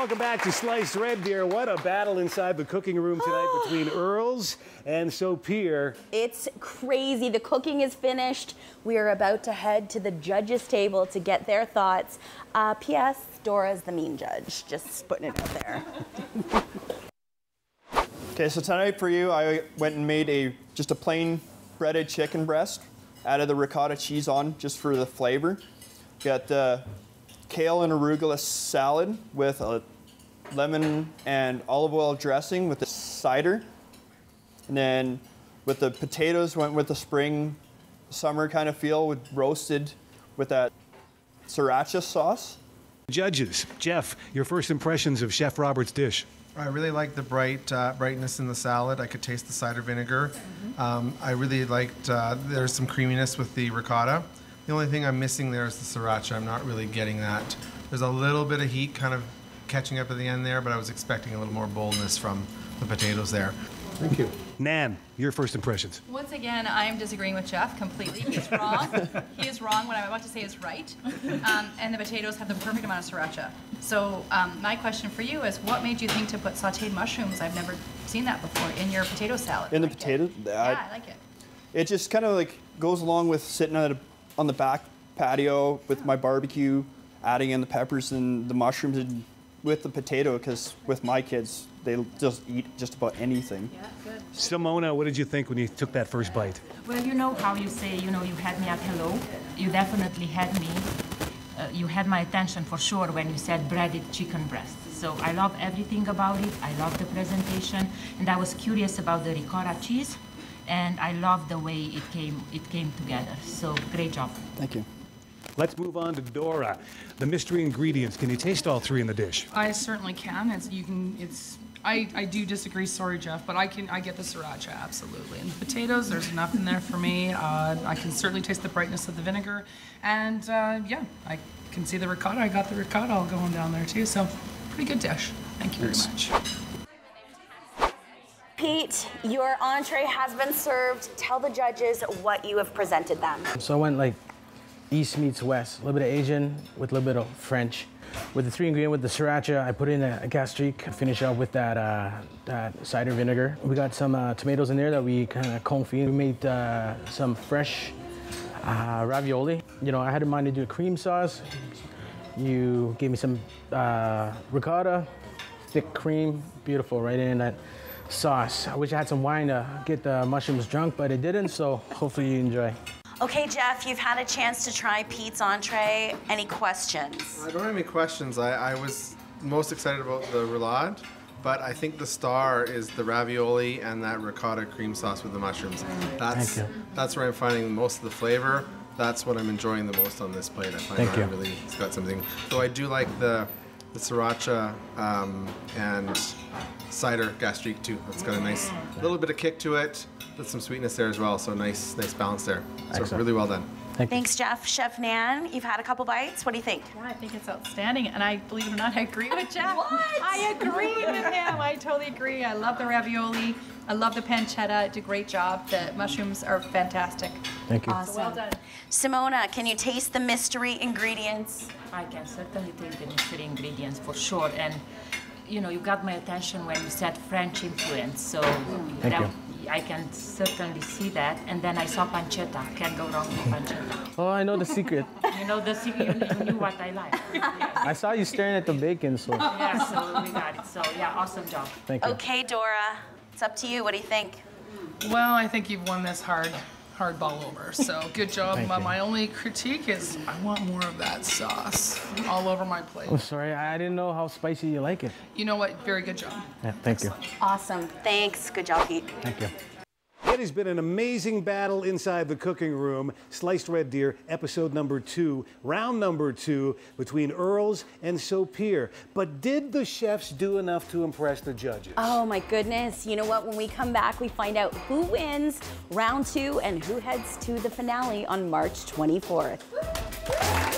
Welcome back to Sliced Red Deer. What a battle inside the cooking room tonight between Earls and Sophear. It's crazy. The cooking is finished. We are about to head to the judges' table to get their thoughts. P.S. Dora's the mean judge. Just putting it out there. Okay, so tonight for you, I went and made just a plain breaded chicken breast. Added the ricotta cheese on just for the flavor. Got the kale and arugula salad with a lemon and olive oil dressing with the cider. And then with the potatoes, went with the spring, summer kind of feel, with roasted with that sriracha sauce. Judges, Jeff, your first impressions of Chef Robert's dish. I really liked the brightness in the salad. I could taste the cider vinegar. I really liked, there's some creaminess with the ricotta. The only thing I'm missing there is the sriracha. I'm not really getting that. There's a little bit of heat kind of catching up at the end there, but I was expecting a little more boldness from the potatoes there. Thank you. Nan, your first impressions. Once again, I am disagreeing with Jeff completely. He's wrong. He is wrong. What I'm about to say is right. And the potatoes have the perfect amount of sriracha. So my question for you is, what made you think to put sauteed mushrooms? I've never seen that before in your potato salad. In the potato? Yeah, I like it. It just kind of like goes along with sitting on the back patio with my barbecue, adding in the peppers and the mushrooms and with the potato, because with my kids, they just eat just about anything. Yeah, good. Simona, what did you think when you took that first bite? Well, you know how you say, you know, you had me at hello. You definitely had me. You had my attention for sure when you said breaded chicken breast. So I love everything about it. I love the presentation. And I was curious about the ricotta cheese. And I love the way it came together. So great job. Thank you. Let's move on to Dora. The mystery ingredients. Can you taste all three in the dish? I certainly can. I do disagree, sorry Jeff, but I get the sriracha, absolutely. And the potatoes, there's enough in there for me. I can certainly taste the brightness of the vinegar. And yeah, I can see the ricotta. I got the ricotta all going down there too. So pretty good dish. Thank you very much. Pete, your entree has been served. Tell the judges what you have presented them. So I went like East meets West, a little bit of Asian with a little bit of French. With the three ingredients, with the sriracha, I put in a gastrique. I finish out with that cider vinegar. We got some tomatoes in there that we kind of confit. We made some fresh ravioli. You know, I had in mind to do a cream sauce. You gave me some ricotta, thick cream, beautiful, right in that sauce. I wish I had some wine to get the mushrooms drunk, but it didn't, so hopefully you enjoy. Okay, Jeff, you've had a chance to try Pete's entree. Any questions? I don't have any questions. I was most excited about the roulade, but I think the star is the ravioli and that ricotta cream sauce with the mushrooms. That's where I'm finding most of the flavor. That's what I'm enjoying the most on this plate. I find that really it's got something. So I do like the sriracha and cider gastrique too. It's got a nice little bit of kick to it, with some sweetness there as well. So nice balance there. So really well done. Thanks, Jeff. Chef Nan, you've had a couple bites. What do you think? Yeah, I think it's outstanding. And I, believe it or not, I agree with Jeff. What? I agree with him. I totally agree. I love the ravioli. I love the pancetta. It did a great job. The mushrooms are fantastic. Thank you. Awesome. Well done. Simona, can you taste the mystery ingredients? I can certainly taste the mystery ingredients for sure. And, you know, you got my attention when you said French influence. So I can certainly see that. And then I saw pancetta. Can't go wrong with pancetta. Oh, I know the secret. You know the secret. You knew what I like. Yes. I saw you staring at the bacon, so. Yeah, so we got it. So, yeah, awesome job. Thank you. Okay, Dora, it's up to you. What do you think? Well, I think you've won this hard ball over. So, good job. My only critique is I want more of that sauce all over my plate. I'm sorry, I didn't know how spicy you like it. You know what? Very good job. Yeah, Excellent. Thank you. Awesome. Thanks. Good job, Pete. Thank you. It has been an amazing battle inside the cooking room. Sliced Red Deer, episode number 2, round number 2, between Earls and Sophear. But did the chefs do enough to impress the judges? Oh my goodness, you know what? When we come back, we find out who wins round 2 and who heads to the finale on March 24th.